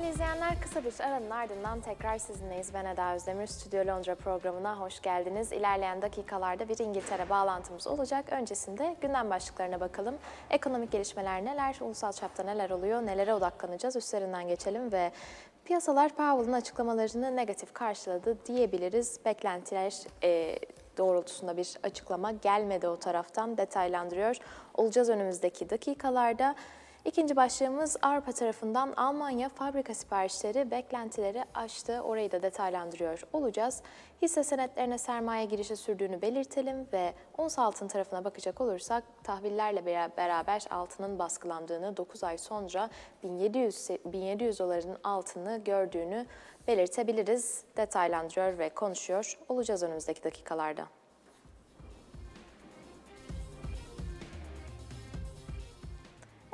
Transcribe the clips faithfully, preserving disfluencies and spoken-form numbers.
Değerli izleyenler, kısa bir aranın ardından tekrar sizinleyiz. Ben Eda Özdemir, stüdyo Londra programına hoş geldiniz. İlerleyen dakikalarda bir İngiltere bağlantımız olacak. Öncesinde gündem başlıklarına bakalım. Ekonomik gelişmeler neler, ulusal çapta neler oluyor, nelere odaklanacağız, üstlerinden geçelim ve piyasalar Powell'ın açıklamalarını negatif karşıladı diyebiliriz. Beklentiler e, doğrultusunda bir açıklama gelmedi, o taraftan detaylandırıyor olacağız önümüzdeki dakikalarda. İkinci başlığımız ARPA tarafından Almanya fabrika siparişleri beklentileri aştı. Orayı da detaylandırıyor olacağız. Hisse senetlerine sermaye girişi sürdüğünü belirtelim ve ons altın tarafına bakacak olursak tahvillerle beraber altının baskılandığını, dokuz ay sonra bin yedi yüz doların altını gördüğünü belirtebiliriz. Detaylandırıyor ve konuşuyor olacağız önümüzdeki dakikalarda.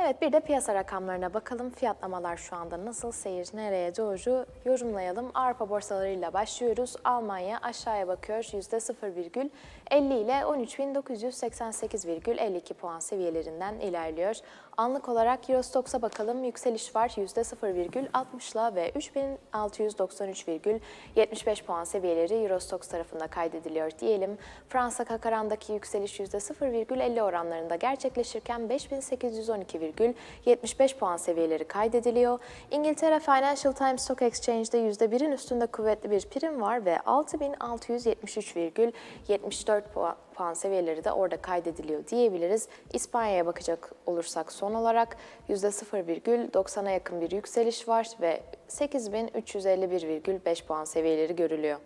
Evet, bir de piyasa rakamlarına bakalım. Fiyatlamalar şu anda nasıl, seyir nereye doğru yorumlayalım. Avrupa borsalarıyla başlıyoruz. Almanya aşağıya bakıyor. yüzde sıfır virgül elli ile on üç bin dokuz yüz seksen sekiz virgül elli iki puan seviyelerinden ilerliyor. Anlık olarak Eurostoxx'a bakalım. Yükseliş var. yüzde sıfır virgül altmış ile ve üç bin altı yüz doksan üç virgül yetmiş beş puan seviyeleri Eurostoxx tarafında kaydediliyor diyelim. Fransa Kakaran'daki yükseliş yüzde sıfır virgül elli oranlarında gerçekleşirken beş bin sekiz yüz on iki virgül yetmiş beş puan seviyeleri kaydediliyor. İngiltere Financial Times Stock Exchange'de yüzde birin üstünde kuvvetli bir prim var ve altı bin altı yüz yetmiş üç virgül yetmiş dört puan puan seviyeleri de orada kaydediliyor diyebiliriz. İspanya'ya bakacak olursak son olarak yüzde sıfır virgül doksana yakın bir yükseliş var ve sekiz bin üç yüz elli bir virgül beş puan seviyeleri görülüyor.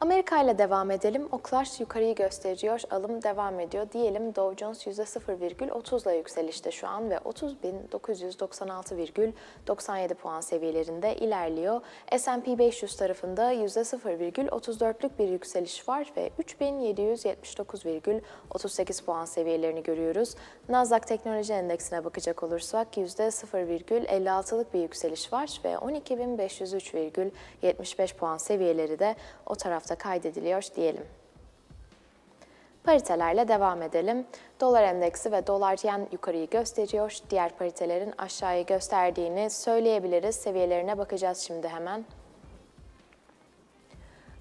Amerika ile devam edelim. Oklar yukarıyı gösteriyor, alım devam ediyor diyelim. Dow Jones yüzde sıfır virgül otuz ile yükselişte şu an ve otuz bin dokuz yüz doksan altı virgül doksan yedi puan seviyelerinde ilerliyor. S and P beş yüz tarafında yüzde sıfır virgül otuz dörtlük bir yükseliş var ve üç bin yedi yüz yetmiş dokuz virgül otuz sekiz puan seviyelerini görüyoruz. Nasdaq Teknoloji Endeksine bakacak olursak yüzde sıfır virgül elli altılık bir yükseliş var ve on iki bin beş yüz üç virgül yetmiş beş puan seviyeleri de o tarafta kaydediliyor diyelim. Paritelerle devam edelim. Dolar endeksi ve dolar yen yukarıyı gösteriyor. Diğer paritelerin aşağıyı gösterdiğini söyleyebiliriz. Seviyelerine bakacağız şimdi hemen.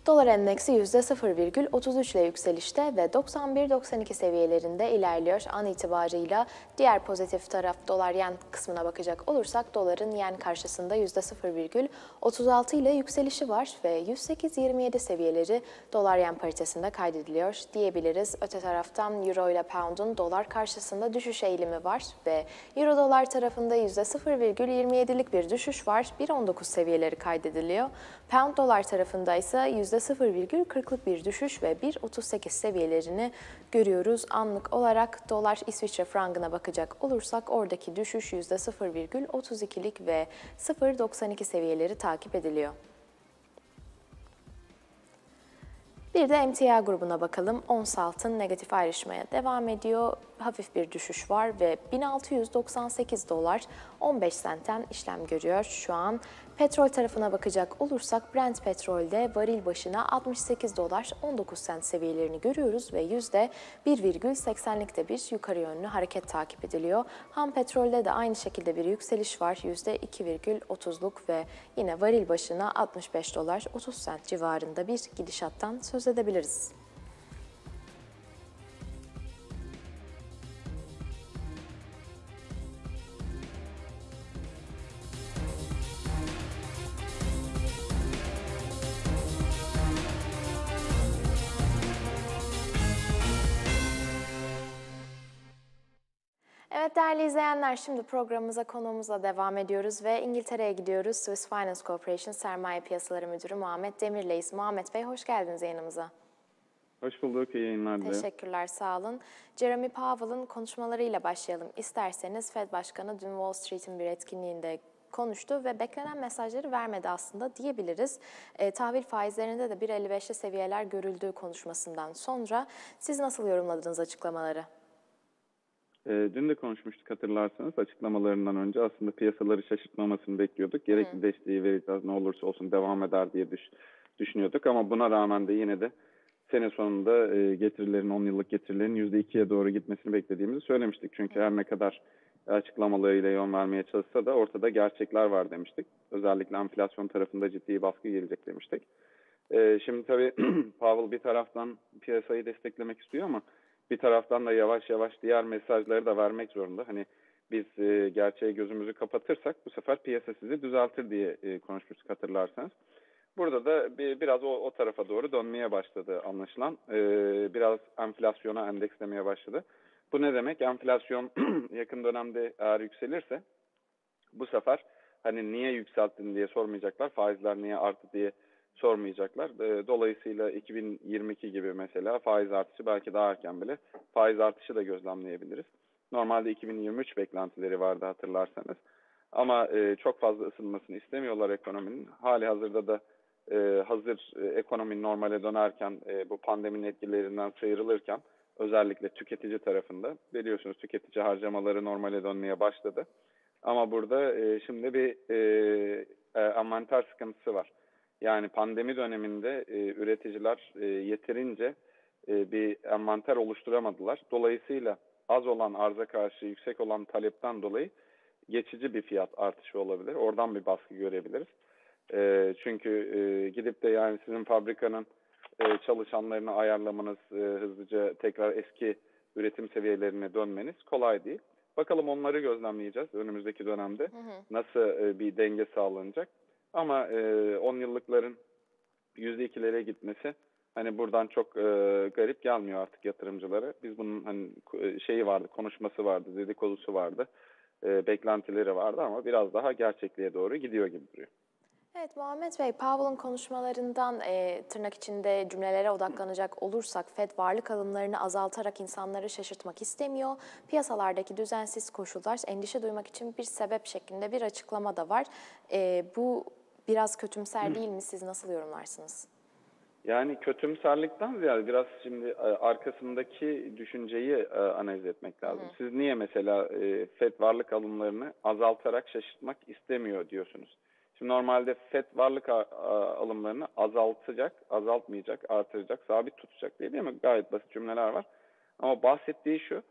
Dolar endeksi yüzde sıfır virgül otuz üç ile yükselişte ve doksan bir doksan iki seviyelerinde ilerliyor an itibarıyla. Diğer pozitif taraf dolar yen kısmına bakacak olursak doların yen karşısında yüzde sıfır virgül otuz altı ile yükselişi var ve yüz sekiz yirmi yedi seviyeleri dolar yen paritesinde kaydediliyor diyebiliriz. Öte taraftan euro ile pound'un dolar karşısında düşüş eğilimi var ve euro dolar tarafında yüzde sıfır virgül yirmi yedilik bir düşüş var. bir on dokuz seviyeleri kaydediliyor. Pound dolar tarafında ise yüzde sıfır virgül kırklık bir düşüş ve bir otuz sekiz seviyelerini görüyoruz. Anlık olarak dolar İsviçre frangına bakacak olursak oradaki düşüş yüzde sıfır virgül otuz ikilik ve sıfır doksan iki seviyeleri takip ediliyor. Bir de M T A grubuna bakalım. Ons altın negatif ayrışmaya devam ediyor. Hafif bir düşüş var ve bin altı yüz doksan sekiz dolar on beş sentten işlem görüyor şu an. Petrol tarafına bakacak olursak Brent petrolde varil başına altmış sekiz dolar on dokuz sent seviyelerini görüyoruz ve yüzde bir virgül seksenlik de bir yukarı yönlü hareket takip ediliyor. Ham petrolde de aynı şekilde bir yükseliş var. yüzde iki virgül otuzluk ve yine varil başına altmış beş dolar otuz sent civarında bir gidişattan söz edebiliriz. Evet değerli izleyenler, şimdi programımıza konuğumuzla devam ediyoruz ve İngiltere'ye gidiyoruz. Swiss Finance Corporation Sermaye Piyasaları Müdürü Muhammed Demir'leyiz. Muhammed Bey, hoş geldiniz yayınımıza. Hoş bulduk, iyi yayınlar dilerim. Teşekkürler, sağ olun. Jeremy Powell'ın konuşmalarıyla başlayalım isterseniz. Fed Başkanı dün Wall Street'in bir etkinliğinde konuştu ve beklenen mesajları vermedi aslında diyebiliriz. E, tahvil faizlerinde de bir elli beşli seviyeler görüldüğü konuşmasından sonra siz nasıl yorumladınız açıklamaları? Dün de konuşmuştuk hatırlarsanız, açıklamalarından önce aslında piyasaları şaşırtmamasını bekliyorduk. Gerekli desteği vereceğiz, ne olursa olsun devam eder diye düş, düşünüyorduk. Ama buna rağmen de yine de sene sonunda getirilerin, on yıllık getirilerin yüzde ikiye doğru gitmesini beklediğimizi söylemiştik. Çünkü her ne kadar açıklamalarıyla yön vermeye çalışsa da ortada gerçekler var demiştik. Özellikle enflasyon tarafında ciddi baskı gelecek demiştik. Ee, şimdi tabii Powell bir taraftan piyasayı desteklemek istiyor ama bir taraftan da yavaş yavaş diğer mesajları da vermek zorunda. Hani biz e, gerçeğe gözümüzü kapatırsak bu sefer piyasa sizi düzeltir diye e, konuşmuştuk hatırlarsanız. Burada da bir, biraz o, o tarafa doğru dönmeye başladı anlaşılan. E, biraz enflasyona endekslemeye başladı. Bu ne demek? Enflasyon yakın dönemde eğer yükselirse bu sefer hani niye yükselttin diye sormayacaklar. Faizler niye arttı diye sormayacaklar. Dolayısıyla iki bin yirmi iki gibi mesela faiz artışı belki daha erken bile faiz artışı da gözlemleyebiliriz. Normalde iki bin yirmi üç beklentileri vardı hatırlarsanız. Ama çok fazla ısınmasını istemiyorlar ekonominin. Hali hazırda da hazır ekonomi normale dönerken bu pandeminin etkilerinden sıyrılırken özellikle tüketici tarafında biliyorsunuz tüketici harcamaları normale dönmeye başladı. Ama burada şimdi bir envanter sıkıntısı var. Yani pandemi döneminde e, üreticiler e, yeterince e, bir envanter oluşturamadılar. Dolayısıyla az olan arza karşı yüksek olan talepten dolayı geçici bir fiyat artışı olabilir. Oradan bir baskı görebiliriz. E, çünkü e, gidip de yani sizin fabrikanın e, çalışanlarını ayarlamanız, e, hızlıca tekrar eski üretim seviyelerine dönmeniz kolay değil. Bakalım onları gözlemleyeceğiz önümüzdeki dönemde. Hı hı. Nasıl e, bir denge sağlanacak? Ama e, on yıllıkların yüzde ikilere gitmesi hani buradan çok e, garip gelmiyor artık yatırımcılara. Biz bunun hani şeyi vardı, konuşması vardı, dedikodusu vardı, e, beklentileri vardı ama biraz daha gerçekliğe doğru gidiyor gibi duruyor. Evet Muhammed Bey, Powell'ın konuşmalarından e, tırnak içinde cümlelere odaklanacak olursak Fed varlık alımlarını azaltarak insanları şaşırtmak istemiyor. Piyasalardaki düzensiz koşullar endişe duymak için bir sebep şeklinde bir açıklama da var. E, bu biraz kötümser değil mi? Siz nasıl yorumlarsınız? Yani kötümserlikten ziyade biraz şimdi arkasındaki düşünceyi analiz etmek lazım. Hı. Siz niye mesela e, Fed varlık alımlarını azaltarak şaşırtmak istemiyor diyorsunuz? Şimdi normalde F E D varlık alımlarını azaltacak, azaltmayacak, artıracak, sabit tutacak diye değil mi? Gayet basit cümleler var. Ama bahsettiği şu,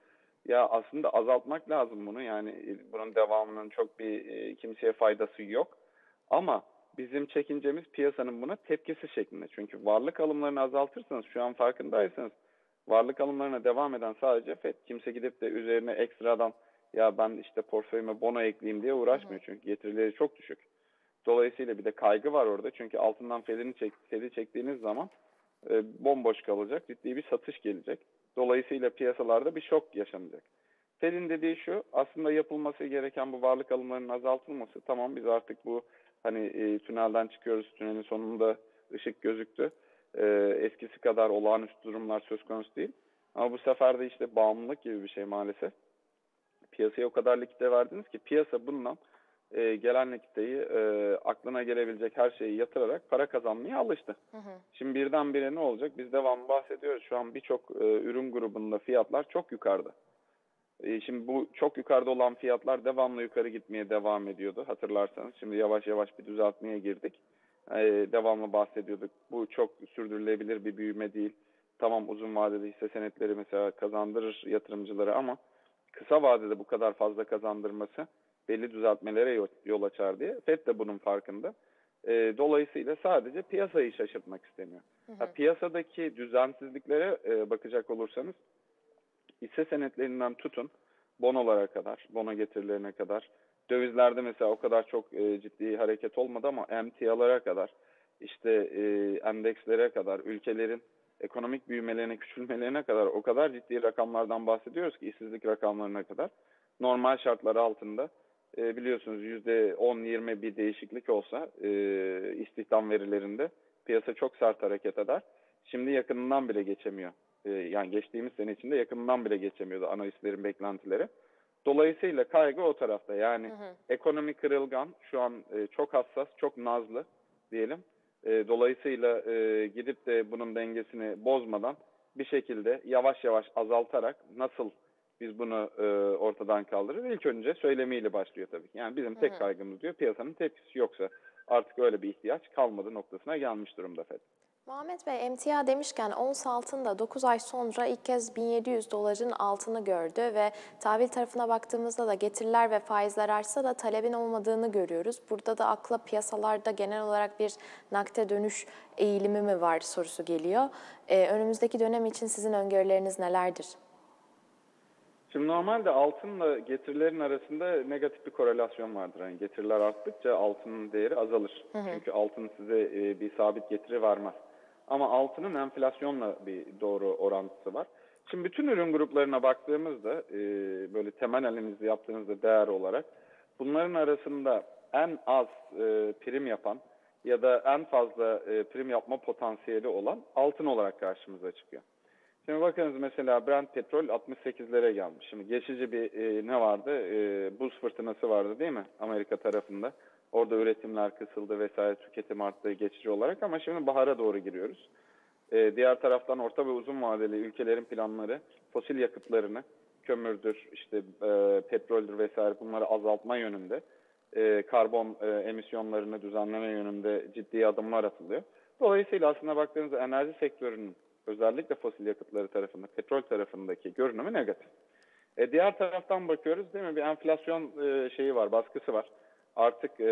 ya aslında azaltmak lazım bunu. Yani bunun devamının çok bir kimseye faydası yok. Ama bizim çekincemiz piyasanın buna tepkisi şeklinde. Çünkü varlık alımlarını azaltırsanız, şu an farkındaysanız, varlık alımlarına devam eden sadece F E D. Kimse gidip de üzerine ekstradan ya ben işte portföyüme bono ekleyeyim diye uğraşmıyor. Hı hı. Çünkü getirileri çok düşük. Dolayısıyla bir de kaygı var orada. Çünkü altından Fed'i çek, çektiğiniz zaman e, bomboş kalacak. Ciddi bir satış gelecek. Dolayısıyla piyasalarda bir şok yaşanacak. Fed'in dediği şu, aslında yapılması gereken bu varlık alımlarının azaltılması. Tamam biz artık bu hani e, tünelden çıkıyoruz. Tünelin sonunda ışık gözüktü. E, eskisi kadar olağanüstü durumlar söz konusu değil. Ama bu sefer de işte bağımlılık gibi bir şey maalesef. Piyasaya o kadar likite verdiniz ki piyasa bundan E, gelen likiteyi e, aklına gelebilecek her şeyi yatırarak para kazanmaya alıştı. Hı hı. Şimdi birdenbire ne olacak? Biz devam bahsediyoruz. Şu an birçok e, ürün grubunda fiyatlar çok yukarıda. E, şimdi bu çok yukarıda olan fiyatlar devamlı yukarı gitmeye devam ediyordu hatırlarsanız. Şimdi yavaş yavaş bir düzeltmeye girdik. E, devamlı bahsediyorduk. Bu çok sürdürülebilir bir büyüme değil. Tamam uzun vadede hisse senetleri mesela kazandırır yatırımcıları ama kısa vadede bu kadar fazla kazandırması belli düzeltmelere yol açar diye. F E D de bunun farkında. E, dolayısıyla sadece piyasayı şaşırtmak istemiyor. Hı hı. Ha, piyasadaki düzensizliklere e, bakacak olursanız hisse senetlerinden tutun bonolara kadar, bono getirilerine kadar. Dövizlerde mesela o kadar çok e, ciddi hareket olmadı ama M T A'lara kadar, işte e, endekslere kadar, ülkelerin ekonomik büyümelerine, küçülmelerine kadar o kadar ciddi rakamlardan bahsediyoruz ki işsizlik rakamlarına kadar. Normal şartlar altında E, biliyorsunuz yüzde on yirmi bir değişiklik olsa e, istihdam verilerinde piyasa çok sert hareket eder. Şimdi yakınından bile geçemiyor. E, yani geçtiğimiz sene içinde yakınından bile geçemiyordu analistlerin beklentileri. Dolayısıyla kaygı o tarafta. Yani hı hı. Ekonomi kırılgan, şu an e, çok hassas, çok nazlı diyelim. E, dolayısıyla e, gidip de bunun dengesini bozmadan bir şekilde yavaş yavaş azaltarak nasıl biz bunu e, ortadan kaldırır. İlk önce söylemiyle başlıyor tabii ki. Yani bizim tek Hı -hı. kaygımız diyor piyasanın tepkisi yoksa artık öyle bir ihtiyaç kalmadı noktasına gelmiş durumda F E D. Muhammed Bey, M T A demişken ons altında dokuz ay sonra ilk kez bin yedi yüz doların altını gördü ve tahvil tarafına baktığımızda da getiriler ve faizler artsa da talebin olmadığını görüyoruz. Burada da akla piyasalarda genel olarak bir nakde dönüş eğilimi mi var sorusu geliyor. Ee, önümüzdeki dönem için sizin öngörüleriniz nelerdir? Şimdi normalde altınla getirilerin arasında negatif bir korelasyon vardır. Yani getiriler arttıkça altının değeri azalır. Hı hı. Çünkü altın size bir sabit getiri vermez. Ama altının enflasyonla bir doğru orantısı var. Şimdi bütün ürün gruplarına baktığımızda, böyle temel analizi yaptığınızda değer olarak, bunların arasında en az prim yapan ya da en fazla prim yapma potansiyeli olan altın olarak karşımıza çıkıyor. Şimdi bakınız mesela Brent petrol altmış sekizlere gelmiş. Şimdi geçici bir e, ne vardı? E, buz fırtınası vardı değil mi Amerika tarafında? Orada üretimler kısıldı vesaire, tüketim arttı geçici olarak, ama şimdi bahara doğru giriyoruz. E, diğer taraftan orta ve uzun vadeli ülkelerin planları fosil yakıtlarını, kömürdür, işte e, petroldür vesaire, bunları azaltma yönünde, e, karbon e, emisyonlarını düzenleme yönünde ciddi adımlar atılıyor. Dolayısıyla aslında baktığınızda enerji sektörünün özellikle fosil yakıtları tarafında, petrol tarafındaki görünümü negatif. E, diğer taraftan bakıyoruz değil mi? Bir enflasyon e, şeyi var, baskısı var. Artık e,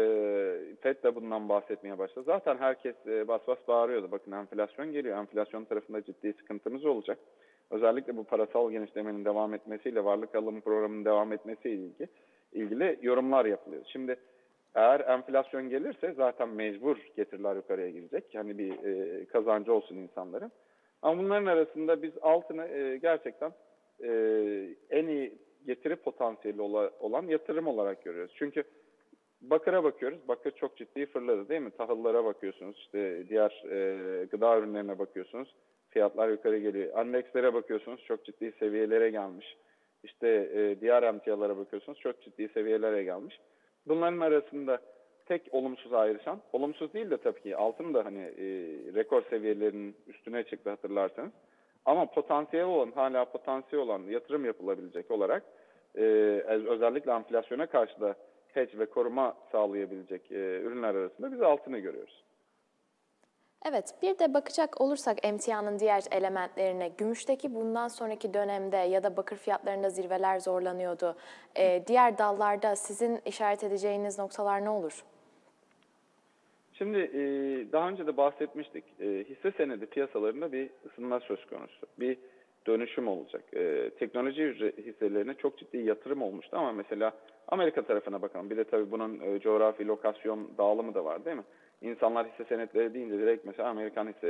Fed de bundan bahsetmeye başladı. Zaten herkes e, bas bas bağırıyordu. Bakın enflasyon geliyor. Enflasyon tarafında ciddi sıkıntımız olacak. Özellikle bu parasal genişlemenin devam etmesiyle, varlık alım programının devam etmesiyle ilgili, ilgili yorumlar yapılıyor. Şimdi eğer enflasyon gelirse zaten mecbur getiriler yukarıya gidecek. Yani bir e, kazancı olsun insanların. Ama bunların arasında biz altını e, gerçekten e, en iyi getiri potansiyeli ola, olan yatırım olarak görüyoruz. Çünkü bakıra bakıyoruz. Bakır çok ciddi fırladı değil mi? Tahıllara bakıyorsunuz. İşte diğer e, gıda ürünlerine bakıyorsunuz. Fiyatlar yukarı geliyor. Endekslere bakıyorsunuz. Çok ciddi seviyelere gelmiş. İşte e, diğer emtialara bakıyorsunuz. Çok ciddi seviyelere gelmiş. Bunların arasında tek olumsuz ayrışan, olumsuz değil de tabii ki altın da hani e, rekor seviyelerinin üstüne çıktı hatırlarsanız. Ama potansiyel olan, hala potansiyel olan yatırım yapılabilecek olarak e, özellikle enflasyona karşı da hedge ve koruma sağlayabilecek e, ürünler arasında biz altını görüyoruz. Evet, bir de bakacak olursak emtianın diğer elementlerine, gümüşteki bundan sonraki dönemde ya da bakır fiyatlarında zirveler zorlanıyordu. E, diğer dallarda sizin işaret edeceğiniz noktalar ne olur? Şimdi daha önce de bahsetmiştik, hisse senedi piyasalarında bir ısınma söz konusu, bir dönüşüm olacak. Teknoloji hisselerine çok ciddi yatırım olmuştu ama mesela Amerika tarafına bakalım. Bir de tabii bunun coğrafi, lokasyon dağılımı da var değil mi? İnsanlar hisse senetleri deyince direkt mesela Amerikan hisse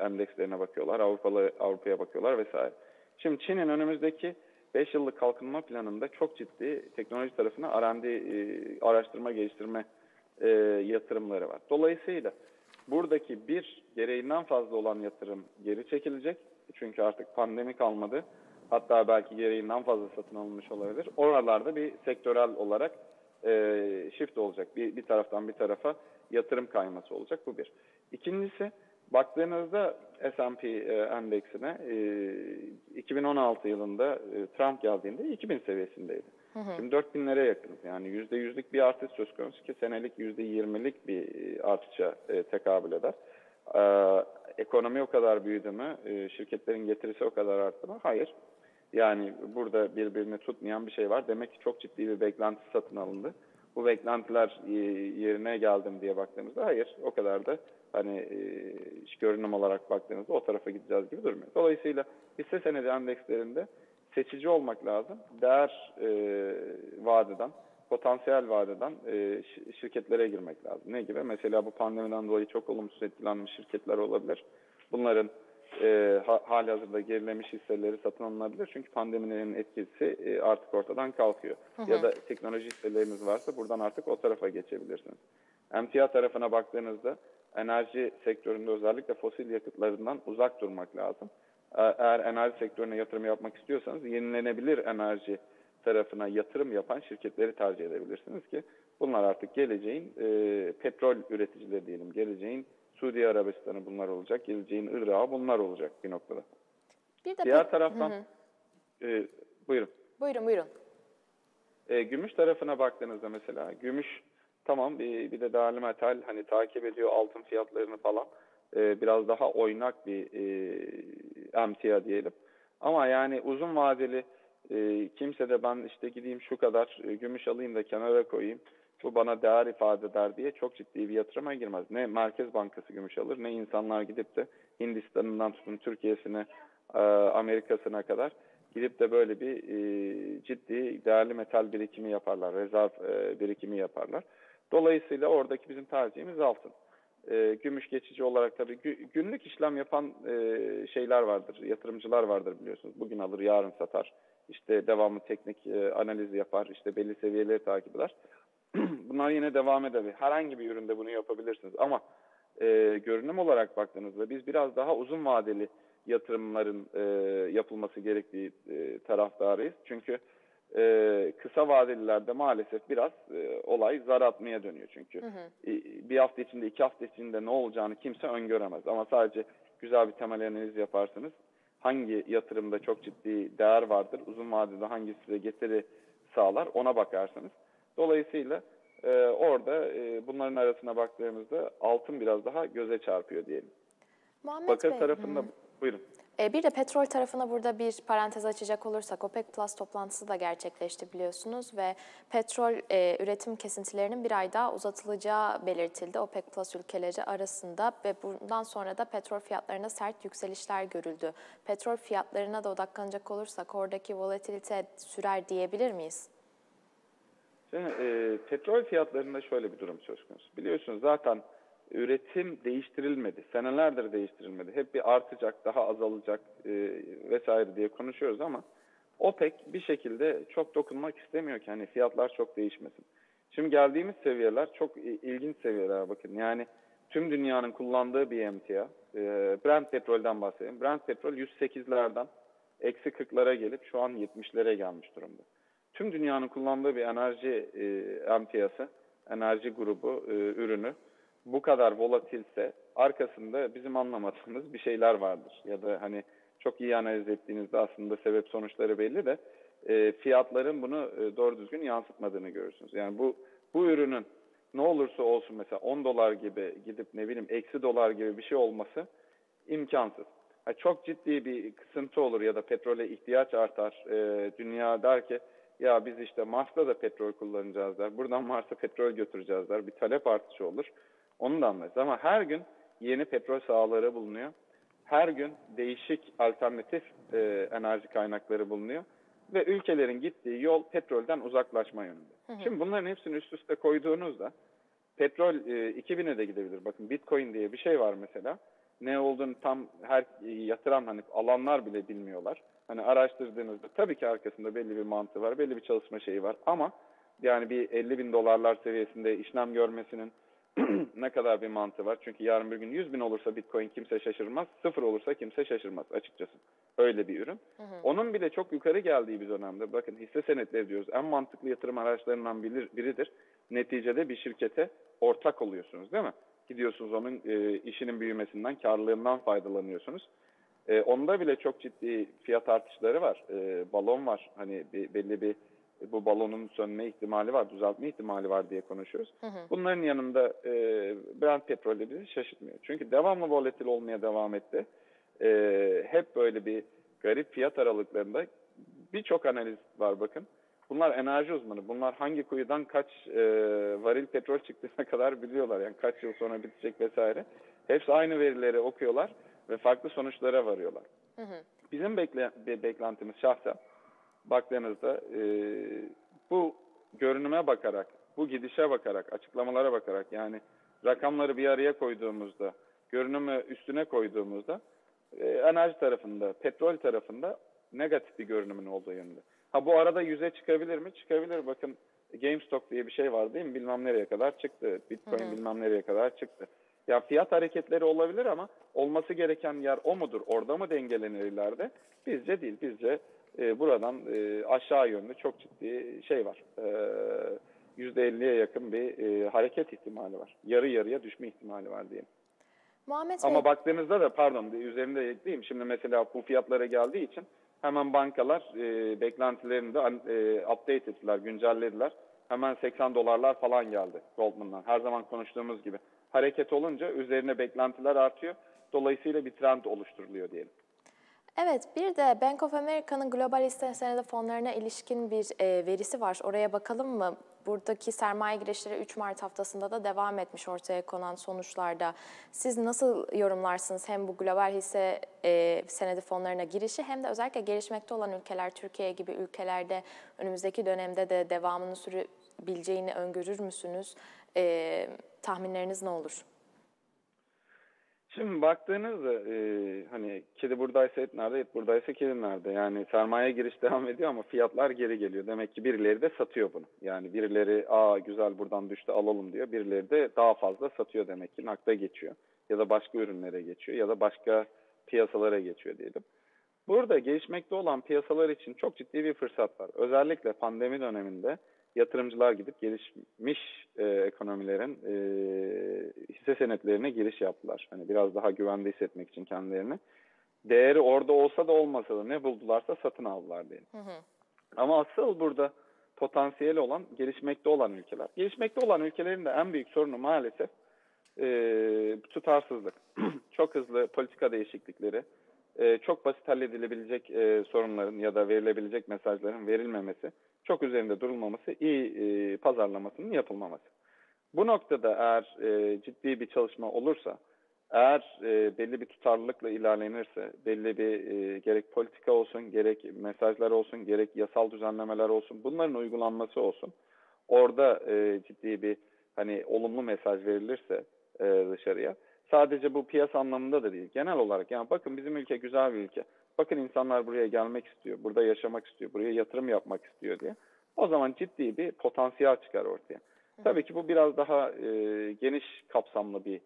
endekslerine bakıyorlar, Avrupalı Avrupa'ya bakıyorlar vesaire. Şimdi Çin'in önümüzdeki beş yıllık kalkınma planında çok ciddi teknoloji tarafına R and D, araştırma geliştirme E, yatırımları var. Dolayısıyla buradaki bir gereğinden fazla olan yatırım geri çekilecek. Çünkü artık pandemi kalmadı. Hatta belki gereğinden fazla satın alınmış olabilir. Oralarda bir sektörel olarak e, shift olacak. Bir, bir taraftan bir tarafa yatırım kayması olacak. Bu bir. İkincisi, baktığınızda S and P endeksine e, iki bin on altı yılında e, Trump geldiğinde iki bin seviyesindeydi. Şimdi dört binlere yakınız. Yani yüzde yüzlük bir artış söz konusu ki senelik yüzde yirmilik bir artışa e, tekabül eder. Ee, ekonomi o kadar büyüdü mü? E, şirketlerin getirisi o kadar arttı mı? Hayır. Yani burada birbirini tutmayan bir şey var. Demek ki çok ciddi bir beklenti satın alındı. Bu beklentiler e, yerine geldim diye baktığımızda hayır. O kadar da hani e, görünüm olarak baktığımızda o tarafa gideceğiz gibi durmuyor. Dolayısıyla hisse senedi endekslerinde seçici olmak lazım. Değer e, vadeden, potansiyel vadeden e, şirketlere girmek lazım. Ne gibi? Mesela bu pandemiden dolayı çok olumsuz etkilenmiş şirketler olabilir. Bunların e, ha, hali hazırda gerilemiş hisseleri satın alınabilir. Çünkü pandeminin etkisi e, artık ortadan kalkıyor. Hı hı. Ya da teknoloji hisseleriniz varsa buradan artık o tarafa geçebilirsiniz. M T A tarafına baktığınızda enerji sektöründe özellikle fosil yakıtlarından uzak durmak lazım. Eğer enerji sektörüne yatırım yapmak istiyorsanız yenilenebilir enerji tarafına yatırım yapan şirketleri tercih edebilirsiniz ki bunlar artık geleceğin e, petrol üreticileri diyelim. Geleceğin Suudi Arabistan'ı bunlar olacak. Geleceğin Irak'ı bunlar olacak bir noktada. Bir de diğer taraftan hı hı. E, buyurun. Buyurun buyurun. E, gümüş tarafına baktığınızda mesela gümüş tamam bir, bir de değerli metal hani takip ediyor altın fiyatlarını falan. e, biraz daha oynak bir e, M T A diyelim. Ama yani uzun vadeli e, kimse de ben işte gideyim şu kadar e, gümüş alayım da kenara koyayım, bu bana değer ifade eder diye çok ciddi bir yatırıma girmez. Ne Merkez Bankası gümüş alır, ne insanlar gidip de Hindistan'ından tutun Türkiye'sine, e, Amerika'sına kadar gidip de böyle bir e, ciddi değerli metal birikimi yaparlar, rezerv e, birikimi yaparlar. Dolayısıyla oradaki bizim tercihimiz altın. E, gümüş geçici olarak tabii gü günlük işlem yapan e, şeyler vardır, yatırımcılar vardır biliyorsunuz. Bugün alır, yarın satar. İşte devamlı teknik e, analizi yapar, işte belli seviyeleri takip eder. Bunlar yine devam edebilir. Herhangi bir üründe bunu yapabilirsiniz. Ama e, görünüm olarak baktığınızda biz biraz daha uzun vadeli yatırımların e, yapılması gerektiği e, taraftarıyız. Çünkü e, kısa vadelilerde maalesef biraz e, olay zar atmaya dönüyor. Çünkü hı hı. E, bir hafta içinde, iki hafta içinde ne olacağını kimse öngöremez. Ama sadece güzel bir temel analiz yaparsanız hangi yatırımda çok ciddi değer vardır, uzun vadede hangisi size getiri sağlar ona bakarsınız. Dolayısıyla e, orada e, bunların arasına baktığımızda altın biraz daha göze çarpıyor diyelim. Muhammed Bakır Bey, tarafında hı. buyurun. E, bir de petrol tarafına burada bir parantez açacak olursak OPEC Plus toplantısı da gerçekleşti biliyorsunuz ve petrol e, üretim kesintilerinin bir ay daha uzatılacağı belirtildi. OPEC Plus ülkeleri arasında ve bundan sonra da petrol fiyatlarına sert yükselişler görüldü. Petrol fiyatlarına da odaklanacak olursak oradaki volatilite sürer diyebilir miyiz? E, petrol fiyatlarında şöyle bir durum söz konusu. Biliyorsunuz zaten üretim değiştirilmedi. Senelerdir değiştirilmedi. Hep bir artacak, daha azalacak e, vesaire diye konuşuyoruz ama OPEC bir şekilde çok dokunmak istemiyor ki hani fiyatlar çok değişmesin. Şimdi geldiğimiz seviyeler çok ilginç seviyeler bakın. Yani tüm dünyanın kullandığı bir M T A. E, Brent petrolden bahsedelim. Brent petrol yüz sekizlerden eksi kırklara gelip şu an yetmişlere gelmiş durumda. Tüm dünyanın kullandığı bir enerji e, M T A'sı, enerji grubu, e, ürünü bu kadar volatilse arkasında bizim anlamadığımız bir şeyler vardır. Ya da hani çok iyi analiz ettiğinizde aslında sebep sonuçları belli de e, fiyatların bunu e, doğru düzgün yansıtmadığını görürsünüz. Yani bu bu ürünün ne olursa olsun mesela on dolar gibi gidip ne bileyim eksi dolar gibi bir şey olması imkansız. Yani çok ciddi bir kısıntı olur ya da petrole ihtiyaç artar. E, dünya der ki ya biz işte Mars'ta da petrol kullanacağız der. Buradan Mars'a petrol götüreceğiz der. Bir talep artışı olur. Onu da anlarız. Ama her gün yeni petrol sahaları bulunuyor. Her gün değişik alternatif e, enerji kaynakları bulunuyor. Ve ülkelerin gittiği yol petrolden uzaklaşma yönünde. Hı hı. Şimdi bunların hepsini üst üste koyduğunuzda petrol e, iki bine de gidebilir. Bakın Bitcoin diye bir şey var mesela. Ne olduğunu tam her yatıran hani alanlar bile bilmiyorlar. Hani araştırdığınızda tabii ki arkasında belli bir mantığı var, belli bir çalışma şeyi var. Ama yani bir elli bin dolarlar seviyesinde işlem görmesinin ne kadar bir mantığı var. Çünkü yarın bir gün yüz bin olursa Bitcoin kimse şaşırmaz, sıfır olursa kimse şaşırmaz açıkçası. Öyle bir ürün. Hı hı. Onun bile çok yukarı geldiği bir dönemde, bakın hisse senetleri diyoruz, en mantıklı yatırım araçlarından biridir. Neticede bir şirkete ortak oluyorsunuz değil mi? Gidiyorsunuz onun e, işinin büyümesinden, karlılığından faydalanıyorsunuz. E, onda bile çok ciddi fiyat artışları var. E, balon var. Hani bir, belli bir bu balonun sönme ihtimali var, düzeltme ihtimali var diye konuşuyoruz. Hı hı. Bunların yanında e, Brent petrol de bizi şaşırtmıyor. Çünkü devamlı volatil olmaya devam etti. E, hep böyle bir garip fiyat aralıklarında birçok analiz var bakın. Bunlar enerji uzmanı. Bunlar hangi kuyudan kaç e, varil petrol çıktığına kadar biliyorlar. Yani kaç yıl sonra bitecek vesaire. Hepsi aynı verileri okuyorlar ve farklı sonuçlara varıyorlar. Hı hı. Bizim bekle, be, beklentimiz şahsen baktığınızda e, bu görünüme bakarak, bu gidişe bakarak, açıklamalara bakarak yani rakamları bir araya koyduğumuzda, görünümü üstüne koyduğumuzda e, enerji tarafında, petrol tarafında negatif bir görünümün olduğu yönünde. Ha bu arada yüze çıkabilir mi? Çıkabilir. Bakın GameStop diye bir şey var değil mi? Bilmem nereye kadar çıktı. Bitcoin hı hı. bilmem nereye kadar çıktı. Ya fiyat hareketleri olabilir ama olması gereken yer o mudur? Orada mı dengelenir ileride? Bizce değil. Bizce e, buradan e, aşağı yönlü çok ciddi şey var. E, yüzde elliye yakın bir e, hareket ihtimali var. Yarı yarıya düşme ihtimali var diyeyim. Muhammed Bey... Ama baktığınızda da pardon üzerinde ekleyeyim. Şimdi mesela bu fiyatlara geldiği için hemen bankalar e, beklentilerini de e, update ettiler, güncellediler. Hemen seksen dolarlar falan geldi Goldman'dan. Her zaman konuştuğumuz gibi. hareket olunca üzerine beklentiler artıyor. Dolayısıyla bir trend oluşturuluyor diyelim. Evet, bir de Bank of America'nın global hisse senedi fonlarına ilişkin bir e, verisi var. Oraya bakalım mı? Buradaki sermaye girişleri üç Mart haftasında da devam etmiş ortaya konan sonuçlarda. Siz nasıl yorumlarsınız hem bu global hisse e, senedi fonlarına girişi hem de özellikle gelişmekte olan ülkeler, Türkiye gibi ülkelerde önümüzdeki dönemde de devamını sürebileceğini öngörür müsünüz? E, tahminleriniz ne olur? Şimdi baktığınızda e, hani kedi buradaysa et nerede, et buradaysa kedi nerede? Yani sermaye giriş devam ediyor ama fiyatlar geri geliyor. Demek ki birileri de satıyor bunu. Yani birileri aa güzel buradan düştü alalım diyor. Birileri de daha fazla satıyor demek ki nakda geçiyor. Ya da başka ürünlere geçiyor ya da başka piyasalara geçiyor diyelim. Burada gelişmekte olan piyasalar için çok ciddi bir fırsat var. Özellikle pandemi döneminde yatırımcılar gidip gelişmiş e, ekonomilerin e, hisse senetlerine giriş yaptılar. Hani biraz daha güvende hissetmek için kendilerini. Değeri orada olsa da olmasa da ne buldularsa satın aldılar diyelim. Hı hı. Ama asıl burada potansiyeli olan gelişmekte olan ülkeler. Gelişmekte olan ülkelerin de en büyük sorunu maalesef e, tutarsızlık. Çok hızlı politika değişiklikleri, e, çok basit halledilebilecek e, sorunların ya da verilebilecek mesajların verilmemesi, çok üzerinde durulmaması, iyi e, pazarlamasının yapılmaması. Bu noktada eğer e, ciddi bir çalışma olursa, eğer e, belli bir tutarlılıkla ilerlenirse, belli bir e, gerek politika olsun, gerek mesajlar olsun, gerek yasal düzenlemeler olsun, bunların uygulanması olsun. Orada e, ciddi bir hani olumlu mesaj verilirse e, dışarıya, sadece bu piyasa anlamında da değil, genel olarak yani bakın bizim ülke güzel bir ülke. Bakın insanlar buraya gelmek istiyor, burada yaşamak istiyor, buraya yatırım yapmak istiyor diye. O zaman ciddi bir potansiyel çıkar ortaya. Tabii ki bu biraz daha e, geniş kapsamlı bir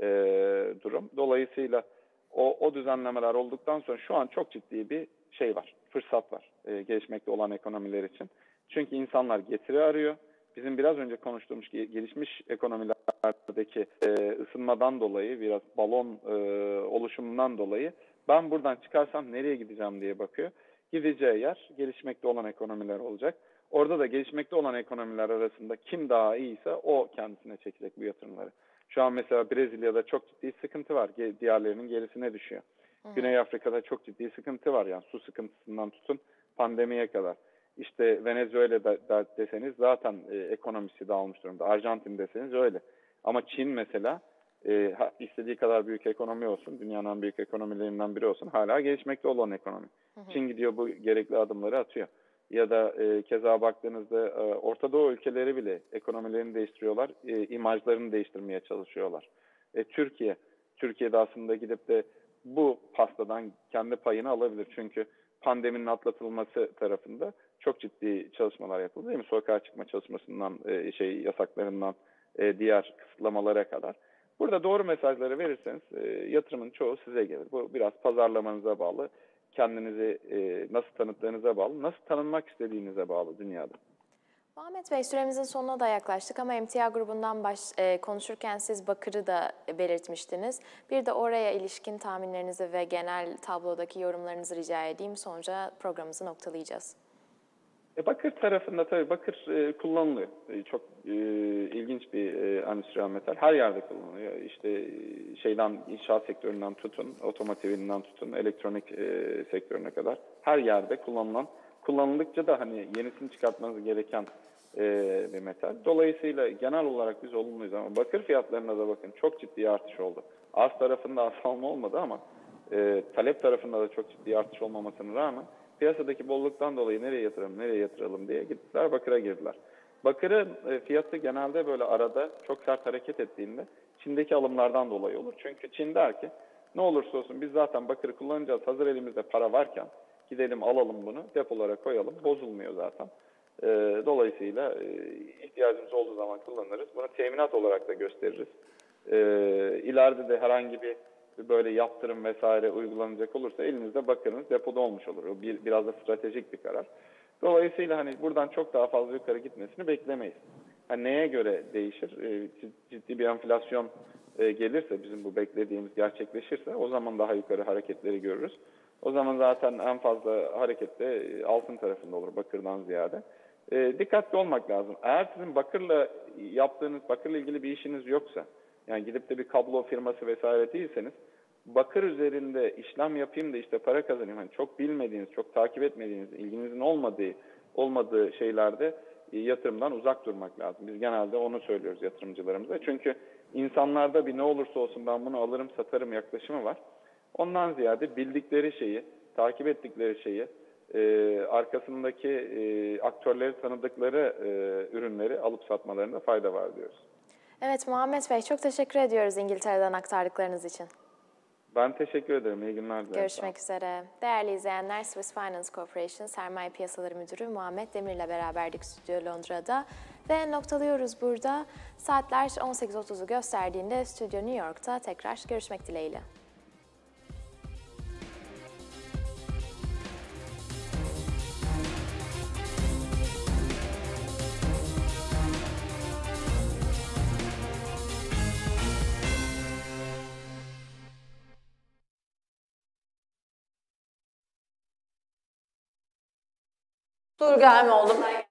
e, durum. Dolayısıyla o, o düzenlemeler olduktan sonra şu an çok ciddi bir şey var, fırsat var e, gelişmekte olan ekonomiler için. Çünkü insanlar getiri arıyor. Bizim biraz önce konuştuğumuz gelişmiş ekonomilerdeki e, ısınmadan dolayı, biraz balon e, oluşumundan dolayı ben buradan çıkarsam nereye gideceğim diye bakıyor. Gideceği yer gelişmekte olan ekonomiler olacak. Orada da gelişmekte olan ekonomiler arasında kim daha iyiyse o kendisine çekecek bu yatırımları. Şu an mesela Brezilya'da çok ciddi sıkıntı var. Diğerlerinin gerisine düşüyor. Hı. Güney Afrika'da çok ciddi sıkıntı var. Yani su sıkıntısından tutun pandemiye kadar. İşte Venezuela'da deseniz zaten e, ekonomisi dağılmış durumda. Arjantin deseniz öyle. Ama Çin mesela e, istediği kadar büyük ekonomi olsun, dünyanın büyük ekonomilerinden biri olsun, hala gelişmekte olan ekonomi. Hı hı. Çin gidiyor bu gerekli adımları atıyor. Ya da e, keza baktığınızda e, Orta Doğu ülkeleri bile ekonomilerini değiştiriyorlar, e, imajlarını değiştirmeye çalışıyorlar. E, Türkiye, Türkiye'de aslında gidip de bu pastadan kendi payını alabilir. Çünkü pandeminin atlatılması tarafında çok ciddi çalışmalar yapıldı değil mi? Sokağa çıkma çalışmasından, e, şey yasaklarından e, diğer kısıtlamalara kadar. Burada doğru mesajları verirseniz e, yatırımın çoğu size gelir. Bu biraz pazarlamanıza bağlı, kendinizi e, nasıl tanıttığınıza bağlı, nasıl tanınmak istediğinize bağlı dünyada. Muhammed Bey, süremizin sonuna da yaklaştık ama M T A grubundan baş, e, konuşurken siz Bakır'ı da belirtmiştiniz. Bir de oraya ilişkin tahminlerinizi ve genel tablodaki yorumlarınızı rica edeyim. Sonra programımızı noktalayacağız. E, Bakır tarafında tabii Bakır e, kullanılıyor. E, çok e, ilginç bir e, endüstriyel metal. Her yerde kullanılıyor. İşte e, şeyden inşaat sektöründen tutun, otomotivinden tutun, elektronik e, sektörüne kadar her yerde kullanılan, kullanıldıkça da hani yenisini çıkartmanız gereken e, bir metal. Dolayısıyla genel olarak biz olumluyuz ama Bakır fiyatlarına da bakın çok ciddi artış oldu. Arz tarafında azalma olmadı ama e, talep tarafında da çok ciddi artış olmamasına rağmen piyasadaki bolluktan dolayı nereye yatıralım, nereye yatıralım diye gittiler, Bakır'a girdiler. Bakır'ın fiyatı genelde böyle arada çok sert hareket ettiğinde Çin'deki alımlardan dolayı olur. Çünkü Çin der ki ne olursa olsun biz zaten Bakır'ı kullanacağız, hazır elimizde para varken gidelim alalım bunu, depolara koyalım, bozulmuyor zaten. Dolayısıyla ihtiyacımız olduğu zaman kullanırız, bunu teminat olarak da gösteririz. İleride de herhangi bir böyle yaptırım vesaire uygulanacak olursa elinizde Bakır'ınız depoda olmuş olur. O bir, biraz da stratejik bir karar. Dolayısıyla hani buradan çok daha fazla yukarı gitmesini beklemeyiz. Hani neye göre değişir? E, ciddi bir enflasyon e, gelirse, bizim bu beklediğimiz gerçekleşirse o zaman daha yukarı hareketleri görürüz. O zaman zaten en fazla harekette altın tarafında olur Bakır'dan ziyade. E, dikkatli olmak lazım. Eğer sizin Bakır'la yaptığınız, Bakır'la ilgili bir işiniz yoksa Yani gidip de bir kablo firması vesaire değilseniz, bakır üzerinde işlem yapayım da işte para kazanayım. Hani çok bilmediğiniz, çok takip etmediğiniz, ilginizin olmadığı olmadığı şeylerde yatırımdan uzak durmak lazım. Biz genelde onu söylüyoruz yatırımcılarımıza. Çünkü insanlarda bir ne olursa olsun ben bunu alırım satarım yaklaşımı var. Ondan ziyade bildikleri şeyi, takip ettikleri şeyi, e, arkasındaki e, aktörleri tanıdıkları e, ürünleri alıp satmalarında fayda var diyoruz. Evet Muhammed Bey, çok teşekkür ediyoruz İngiltere'den aktardıklarınız için. Ben teşekkür ederim. İyi günler dilerim. Görüşmek üzere. Değerli izleyenler, Swiss Finance Corporation Sermaye Piyasaları Müdürü Muhammed Demir ile beraberdik stüdyo Londra'da ve noktalıyoruz burada. Saatler on sekiz otuz'u gösterdiğinde stüdyo New York'ta tekrar görüşmek dileğiyle. Dur gelme oğlum.